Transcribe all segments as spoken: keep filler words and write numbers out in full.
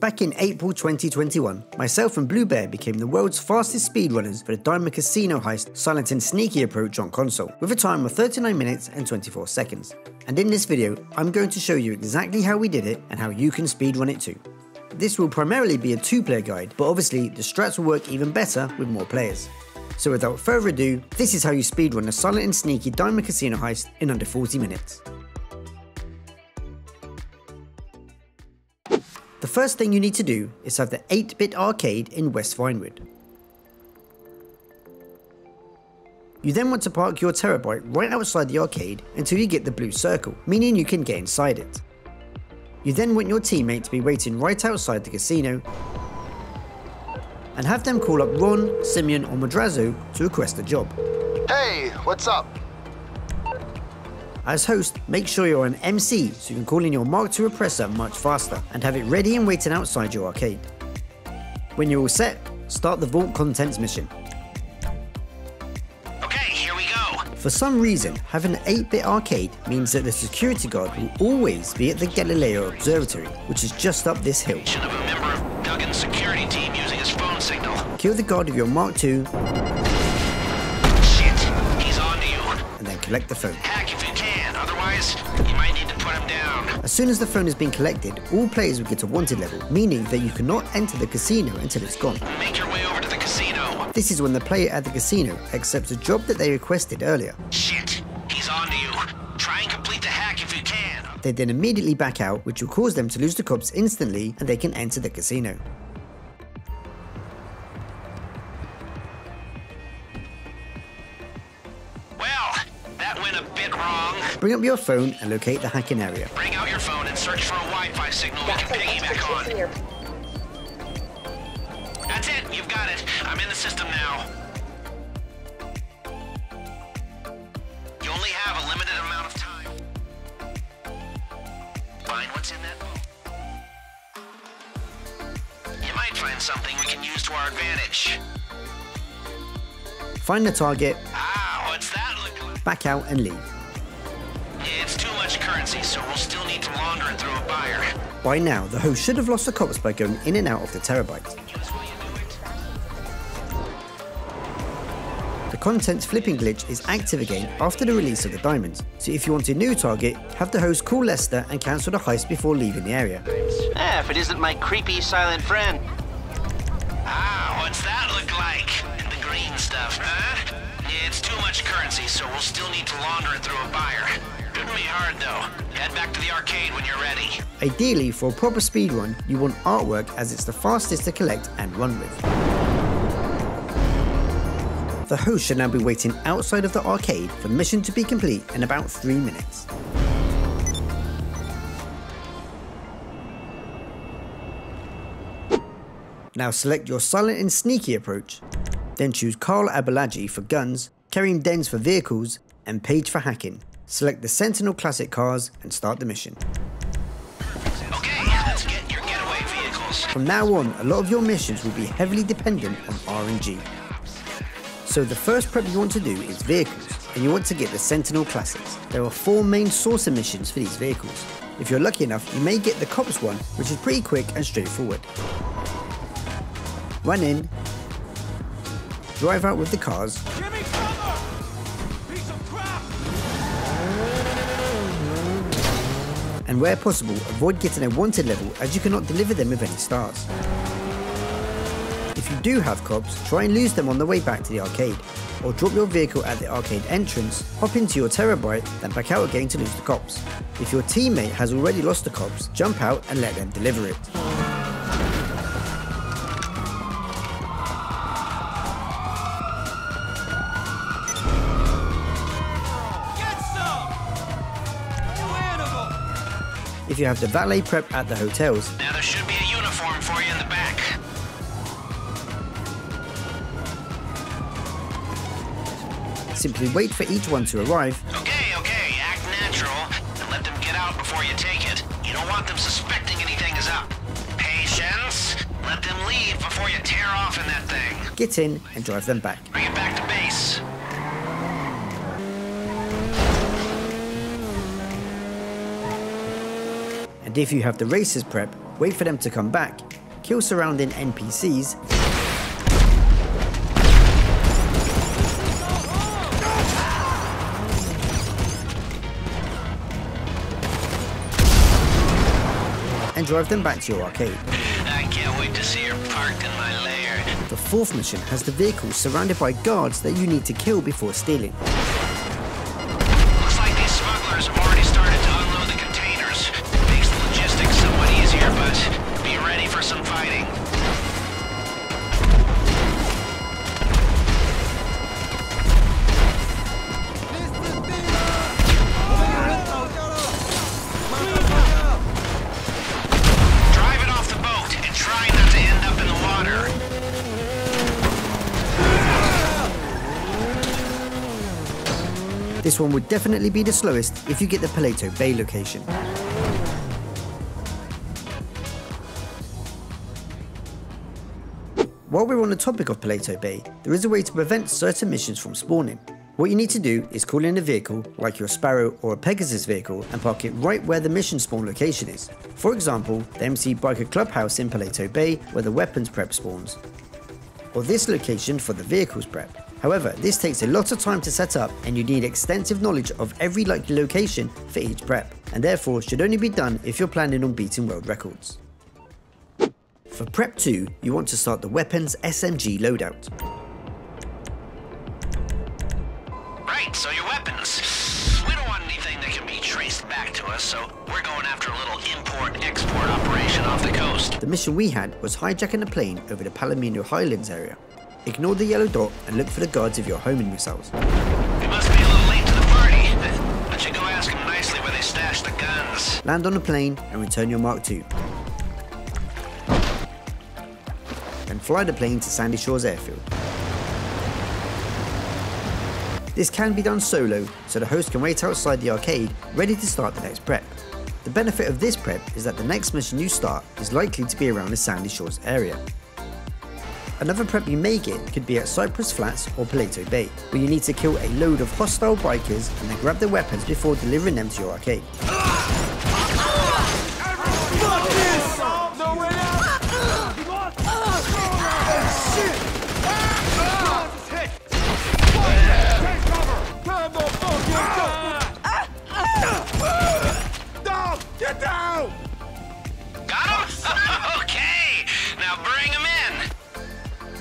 Back in April twenty twenty-one, myself and Blue Bear became the world's fastest speedrunners for the Diamond Casino Heist Silent and Sneaky approach on console, with a time of thirty-nine minutes and twenty-four seconds. And in this video, I'm going to show you exactly how we did it and how you can speedrun it too. This will primarily be a two-player guide, but obviously the strats will work even better with more players. So without further ado, this is how you speedrun a Silent and Sneaky Diamond Casino Heist in under forty minutes. The first thing you need to do is have the eight-bit arcade in West Vinewood. You then want to park your Terabyte right outside the arcade until you get the Blue Circle, meaning you can get inside it. You then want your teammate to be waiting right outside the casino and have them call up Ron, Simeon or Madrazo to request a job. Hey, what's up? As host, make sure you're an M C so you can call in your Mark two Oppressor much faster and have it ready and waiting outside your arcade. When you're all set, start the Vault Contents mission. Okay, here we go! For some reason, having an eight-bit arcade means that the security guard will always be at the Galileo Observatory, which is just up this hill. Of a member of Duggan's security team using his phone signal. Kill the guard with your Mark two. Shit, he's on to you. And then collect the phone. Hack if you can, otherwise you might need to put him down. As soon as the phone has been collected, all players will get a wanted level, meaning that you cannot enter the casino until it's gone. Make your way over to the casino. This is when the player at the casino accepts a job that they requested earlier. Shit, he's on to you. Try and complete the hack if you can. They then immediately back out, which will cause them to lose the cops instantly and they can enter the casino. Bring up your phone and locate the hacking area. Bring out your phone and search for a Wi-Fi signal we can piggyback on. That's it, you've got it. I'm in the system now. You only have a limited amount of time. Find what's in that book. You might find something we can use to our advantage. Find the target. Ah, what's that look like? Back out and leave. It's too much currency, so we'll still need to launder it through a buyer. By now, the host should have lost the cops by going in and out of the Terabyte. The contents flipping glitch is active again after the release of the diamonds, so if you want a new target, have the host call Lester and cancel the heist before leaving the area. Ah, if it isn't my creepy silent friend. Ah, what's that look like? The green stuff, huh? It's too much currency, so we'll still need to launder it through a buyer. Shouldn't be hard though. Head back to the arcade when you're ready. Ideally, for a proper speedrun, you want artwork as it's the fastest to collect and run with. The host should now be waiting outside of the arcade for the mission to be complete in about three minutes. Now select your Silent and Sneaky approach. Then choose Carl Abalagi for guns, Karim Dens for vehicles, and Paige for hacking. Select the Sentinel Classic cars and start the mission. Okay, let's get your getaway vehicles. From now on, a lot of your missions will be heavily dependent on R N G. So the first prep you want to do is vehicles, and you want to get the Sentinel Classics. There are four main source missions for these vehicles. If you're lucky enough, you may get the cops one, which is pretty quick and straightforward. Run in, drive out with the cars, give me cover! Piece of crap! And where possible, avoid getting a wanted level as you cannot deliver them with any stars. If you do have cops, try and lose them on the way back to the arcade, or drop your vehicle at the arcade entrance, hop into your Terabyte, then back out again to lose the cops. If your teammate has already lost the cops, jump out and let them deliver it. If you have the valet prep at the hotels, now there should be a uniform for you in the back. Simply wait for each one to arrive. Okay, okay, act natural and let them get out before you take it. You don't want them suspecting anything is up. Patience, let them leave before you tear off in that thing. Get in and drive them back. Bring it back to base. And if you have the racers prep, wait for them to come back kill surrounding N P Cs, and drive them back to your arcade. I can't wait to see her parked in my lair. The fourth mission has the vehicle surrounded by guards that you need to kill before stealing. Looks like these smugglers have already started to unload the containers. Makes the logistics somewhat easier, but be ready for some fighting. This one would definitely be the slowest if you get the Paleto Bay location. While we're on the topic of Paleto Bay, there is a way to prevent certain missions from spawning. What you need to do is call in a vehicle, like your Sparrow or a Pegasus vehicle, and park it right where the mission spawn location is. For example, the M C Biker Clubhouse in Paleto Bay, where the weapons prep spawns, or this location for the vehicles prep. However, this takes a lot of time to set up and you need extensive knowledge of every likely location for each prep, and therefore should only be done if you're planning on beating world records. For prep two, you want to start the weapons S M G loadout. Right, so your weapons. We don't want anything that can be traced back to us, so we're going after a little import-export operation off the coast. The mission we had was hijacking a plane over the Palomino Highlands area. Ignore the yellow dot and look for the guards of your homing missiles. We must be a little late to the party, but you go ask them nicely where they stash the guns. Land on the plane and return your Mark two. Then fly the plane to Sandy Shores Airfield. This can be done solo, so the host can wait outside the arcade, ready to start the next prep. The benefit of this prep is that the next mission you start is likely to be around the Sandy Shores area. Another prep you may get could be at Cypress Flats or Paleto Bay, where you need to kill a load of hostile bikers and then grab their weapons before delivering them to your arcade. Get down! Got him? Okay, now bring him in.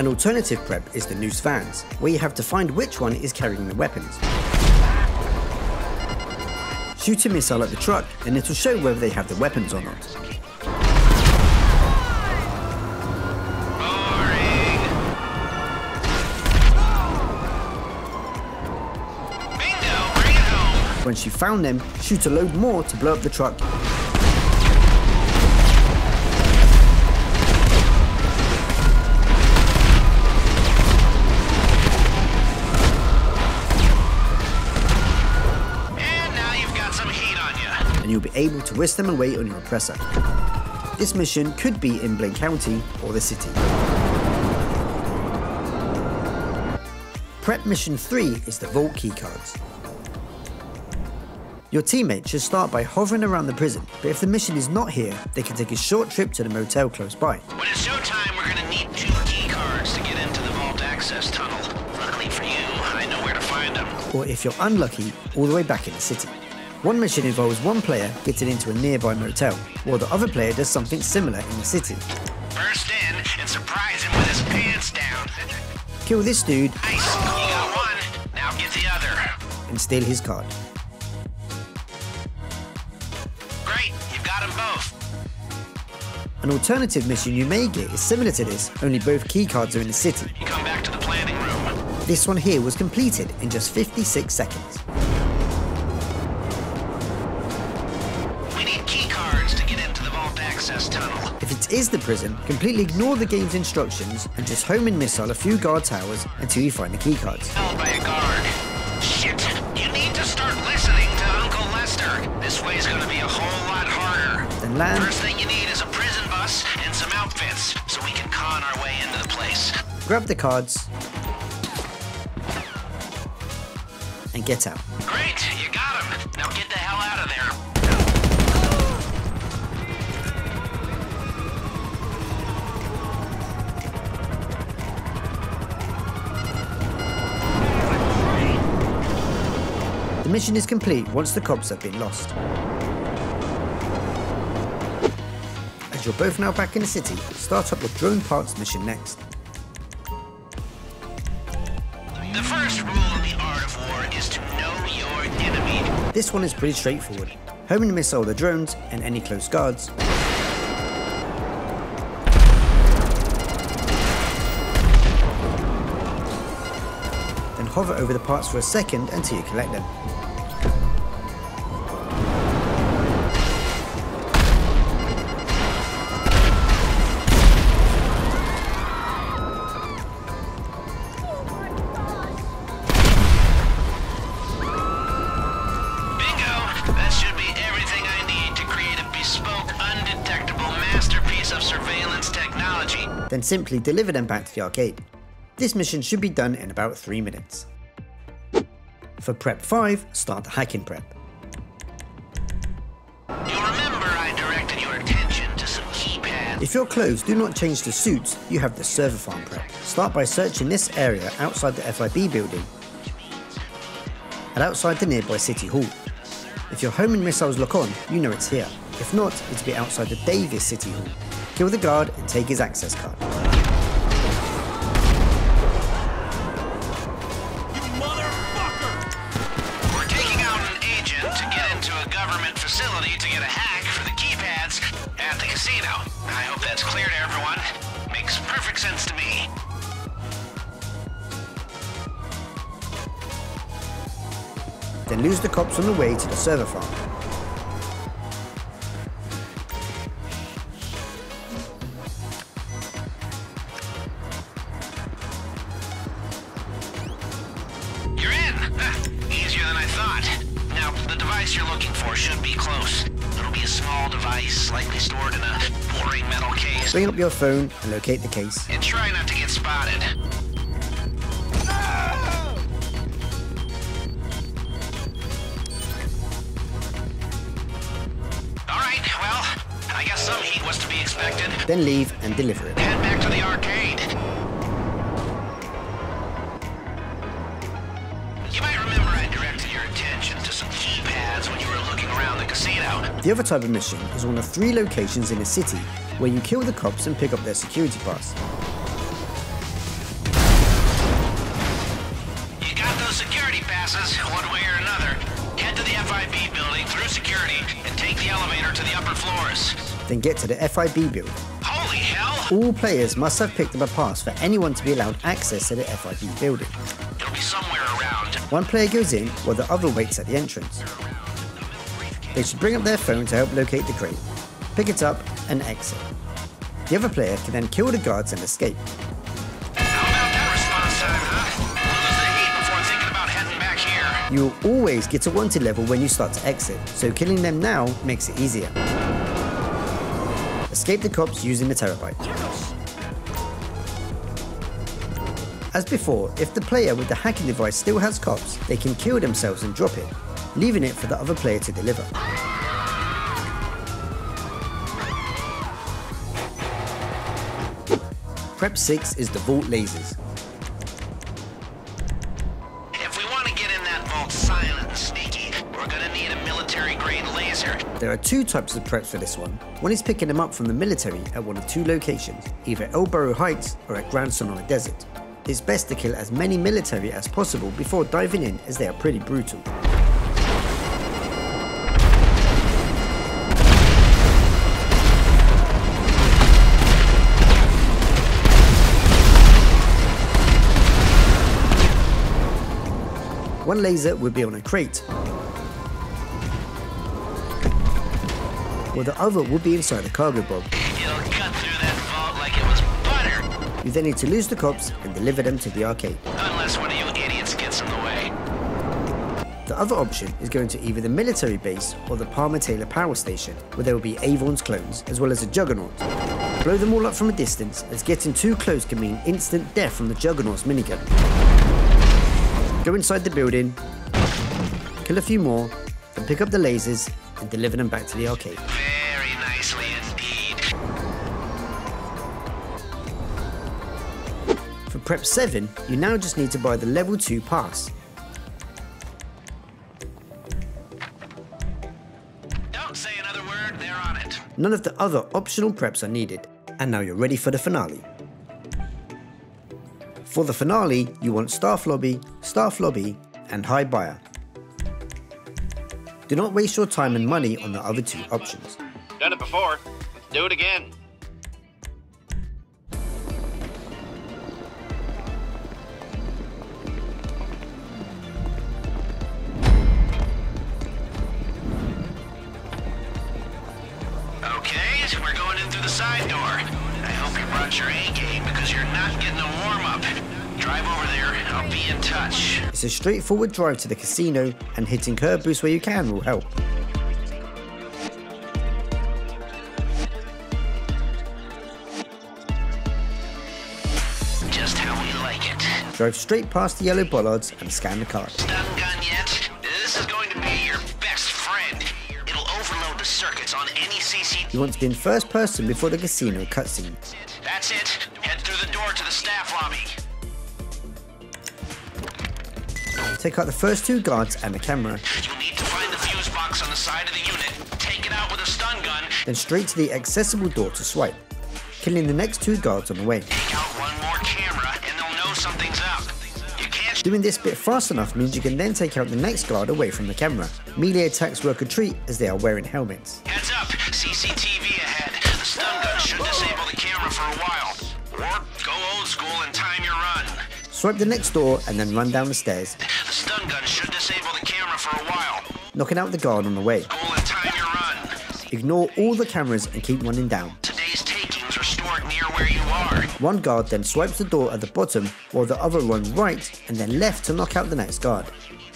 An alternative prep is the Noose Vans, where you have to find which one is carrying the weapons. Shoot a missile at the truck and it'll show whether they have the weapons or not. Boring. Bingo, bring it home. Once you've found them, shoot a load more to blow up the truck. You'll be able to whisk them away on your oppressor. This mission could be in Blaine County or the city. Prep mission three is the Vault Keycards. Your teammate should start by hovering around the prison, but if the mission is not here, they can take a short trip to the motel close by. When it's showtime, we're gonna need two keycards to get into the vault access tunnel. Luckily for you, I know where to find them. Or if you're unlucky, all the way back in the city. One mission involves one player getting into a nearby motel, while the other player does something similar in the city. Burst in and surprise him with his pants down. Kill this dude. Nice. You got one. Now get the other. And steal his card. Great, you've got them both. An alternative mission you may get is similar to this, only both key cards are in the city. You come back to the planning room. This one here was completed in just fifty-six seconds. Is the prison, completely ignore the game's instructions and just home and missile a few guard towers until you find the key cards. Held by a guard. Shit! You need to start listening to Uncle Lester. This way's gonna be a whole lot harder. Then land. First thing you need is a prison bus and some outfits so we can con our way into the place. Grab the cards and get out. Great, you got him. Now get the hell out of there. mission is complete once the cobs have been lost. As you're both now back in the city, start up the drone parts mission next. The first rule in the art of war is to know your enemy. This one is pretty straightforward. Home and miss all the drones and any close guards. Then hover over the parts for a second until you collect them. Then simply deliver them back to the arcade. This mission should be done in about three minutes. For Prep five, start the hacking prep. You'll remember I directed your attention to some keypads. If your clothes do not change to suits, you have the server farm prep. Start by searching this area outside the F I B building and outside the nearby City Hall. If your homing missiles look on, you know it's here. If not, it's be outside the Davis City Hall. Kill the guard and take his access card. You motherfucker! We're taking out an agent to get into a government facility to get a hack for the keypads at the casino. I hope that's clear to everyone. Makes perfect sense to me. Then lose the cops on the way to the server farm. Bring up your phone and locate the case. And try not to get spotted. No! Alright, well, I guess some heat was to be expected. Then leave and deliver it. Head back to the arcade. You might remember I directed your attention to some keypads when you were looking around the casino. The other type of mission is one of three locations in a city, where you kill the cops and pick up their security pass. You got those security passes, one way or another. Head to the F I B building through security and take the elevator to the upper floors. Then get to the F I B building. Holy hell! All players must have picked up a pass for anyone to be allowed access to the F I B building. It'll be somewhere around. One player goes in while the other waits at the entrance. They should bring up their phone to help locate the crate. Pick it up and exit. The other player can then kill the guards and escape. How about that response time, huh? We'll lose the heat before thinking about heading back here. You will always get to wanted level when you start to exit, so killing them now makes it easier. Escape the cops using the Terabyte. As before, if the player with the hacking device still has cops, they can kill themselves and drop it, leaving it for the other player to deliver. Prep six is the vault lasers. If we want to get in that vault silent and sneaky, we're going to need a military grade laser. There are two types of preps for this one. One is picking them up from the military at one of two locations, either Elboro Heights or at Grand Sonora Desert. It's best to kill as many military as possible before diving in, as they are pretty brutal. One laser would be on a crate, while the other would be inside a cargo bob. It'll cut through that vault like it was butter. You then need to lose the cops and deliver them to the arcade. Unless one of you idiots gets in the way. The other option is going to either the military base or the Palmer Taylor Power Station, where there will be Avon's clones, as well as a Juggernaut. Blow them all up from a distance, as getting too close can mean instant death from the Juggernaut's minigun. Go inside the building, kill a few more, then pick up the lasers and deliver them back to the arcade. Very nicely indeed. For Prep seven, you now just need to buy the Level two pass. They're on it. None of the other optional preps are needed, and now you're ready for the finale. For the finale, you want Staff Lobby, Staff Lobby, and High Buyer. Do not waste your time and money on the other two options. Done it before, let's do it again. Okay, so we're going in through the side door. I hope you brought your A game because you're not getting a warm up. Drive over there, I'll be in touch. It's a straightforward drive to the casino, and hitting curb boosts where you can will help. Just how we like it. Drive straight past the yellow bollards and scan the card. Stop gun yet? This is going to be your best friend. It'll overload the circuits on any C C. You want to be in first person before the casino cutscene. That's it. Head through the door to the staff lobby. Take out the first two guards and the camera. You'll need to find the fuse box on the side of the unit. Take it out with a stun gun. Then straight to the accessible door to swipe, killing the next two guards on the way. Take out one more camera and they'll know something's up. You can't. Doing this bit fast enough means you can then take out the next guard away from the camera. Melee attacks work a treat as they are wearing helmets. Heads up, C C T V ahead. The stun gun should disable the camera for a while. Or go old school and time your run. Swipe the next door and then run down the stairs. The stun gun should disable the camera for a while. Knocking out the guard on the way. Goal and time your run. Ignore all the cameras and keep running down. Today's takings are stored near where you are. One guard then swipes the door at the bottom while the other runs right and then left to knock out the next guard.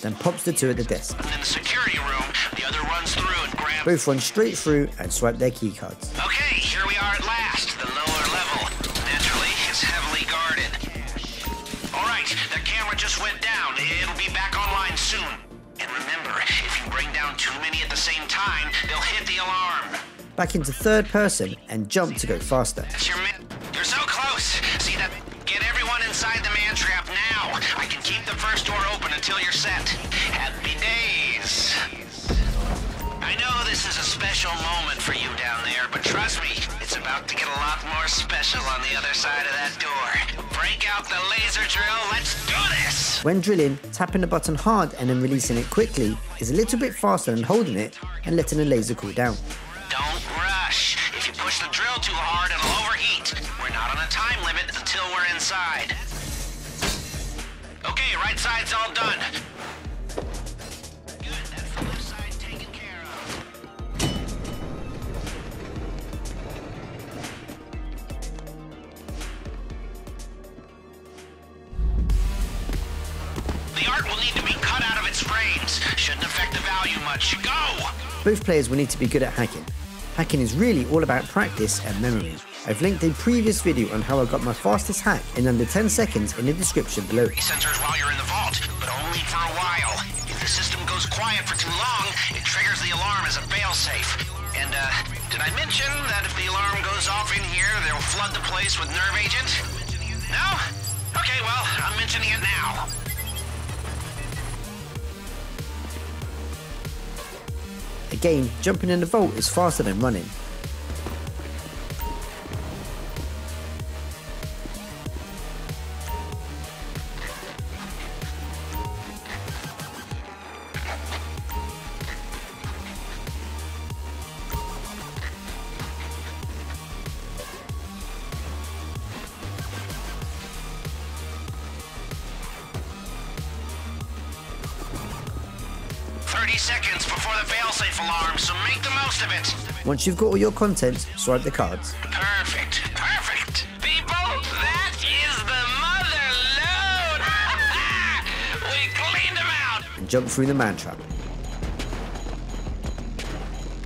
Then pops the two at the desk. And then the security room, the other runs through and grabs. Both run straight through and swipe their keycards. Okay, here we are at last, the lower level. Naturally, it's heavily guarded. Alright, the camera just went down. It'll be back online soon. And remember, if you bring down too many at the same time, they'll hit the alarm. Back into third person and jump to go faster. That's your man. You're so close. See that? Get everyone inside the man trap now. I can keep the first door open until you're set. Happy days. I know this is a special moment for you down there, but trust me, it's about to get a lot more special on the other side of that door. Break out the laser drill, let's do this! When drilling, tapping the button hard and then releasing it quickly is a little bit faster than holding it and letting the laser cool down. Don't rush. If you push the drill too hard, it'll overheat. We're not on a time limit until we're inside. Okay, right side's all done. Shouldn't affect the value much. Go! Both players will need to be good at hacking. Hacking is really all about practice and memory. I've linked a previous video on how I got my fastest hack in under ten seconds in the description below. Sensors while you're in the vault, but only for a while. If the system goes quiet for too long, it triggers the alarm as a failsafe. And uh, did I mention that if the alarm goes off in here, they'll flood the place with nerve agent? No? Okay, well, I'm mentioning it now. Again, jumping in the vault is faster than running. thirty seconds before the failsafe alarm, so make the most of it. Once you've got all your contents, swipe the cards. Perfect, perfect. People, that is the mother load. We cleaned them out. And jump through the man trap.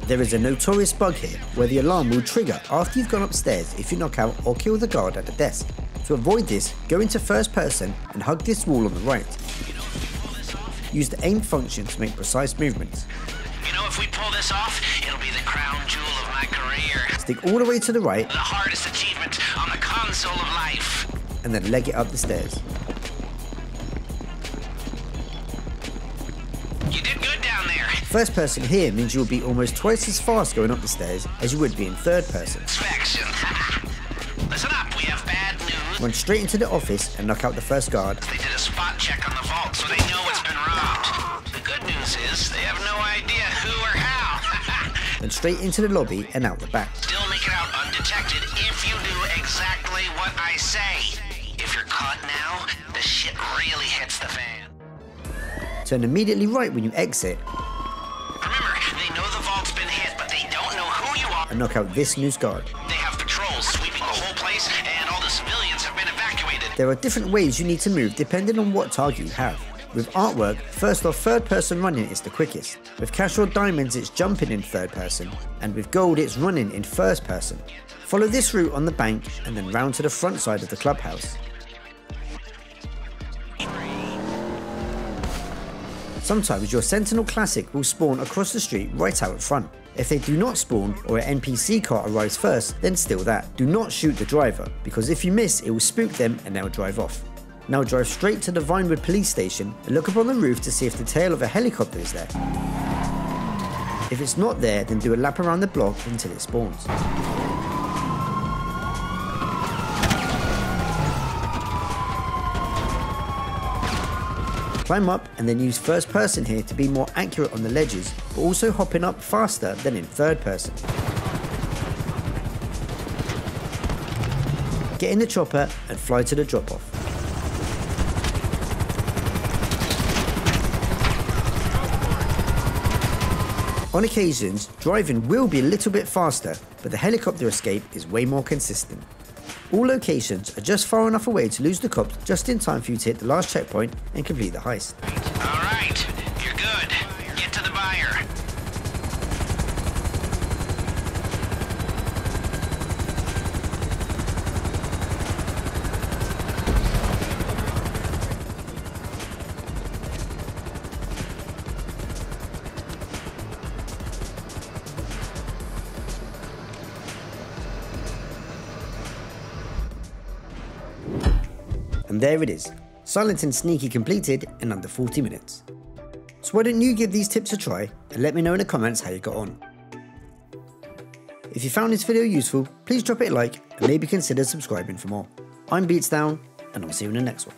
There is a notorious bug here where the alarm will trigger after you've gone upstairs if you knock out or kill the guard at the desk. To avoid this, go into first person and hug this wall on the right. Use the aim function to make precise movements. You know, if we pull this off, it'll be the crown jewel of my career. Stick all the way to the right. The hardest achievement on the console of life. And then leg it up the stairs. You did good down there. First person here means you will be almost twice as fast going up the stairs as you would be in third person. Listen up, we have bad news. Run straight into the office and knock out the first guard. They did a spot check on the vault, so they know it's been robbed. The good news is they have no idea who or how. And straight into the lobby and out the back. Still make it out undetected if you do exactly what I say. If you're caught now, the shit really hits the fan. Turn immediately right when you exit. Remember, they know the vault's been hit, but they don't know who you are. And knock out this news guard. They have patrols sweeping the whole place, and all the civilians have been evacuated. There are different ways you need to move depending on what target you have. With artwork, first or third person running is the quickest. With cash or diamonds, it's jumping in third person. And with gold, it's running in first person. Follow this route on the bank and then round to the front side of the clubhouse. Sometimes your Sentinel Classic will spawn across the street right out front. If they do not spawn or an N P C car arrives first, then steal that. Do not shoot the driver, because if you miss it will spook them and they'll drive off. Now drive straight to the Vinewood police station and look up on the roof to see if the tail of a helicopter is there. If it's not there, then do a lap around the block until it spawns. Climb up and then use first person here to be more accurate on the ledges, but also hopping up faster than in third person. Get in the chopper and fly to the drop off. On occasions, driving will be a little bit faster, but the helicopter escape is way more consistent. All locations are just far enough away to lose the cops just in time for you to hit the last checkpoint and complete the heist. Alright, you're good. Get to the buyer. And there it is, Silent and Sneaky completed in under forty minutes. So why don't you give these tips a try and let me know in the comments how you got on. If you found this video useful, please drop it a like and maybe consider subscribing for more. I'm Beats Down and I'll see you in the next one.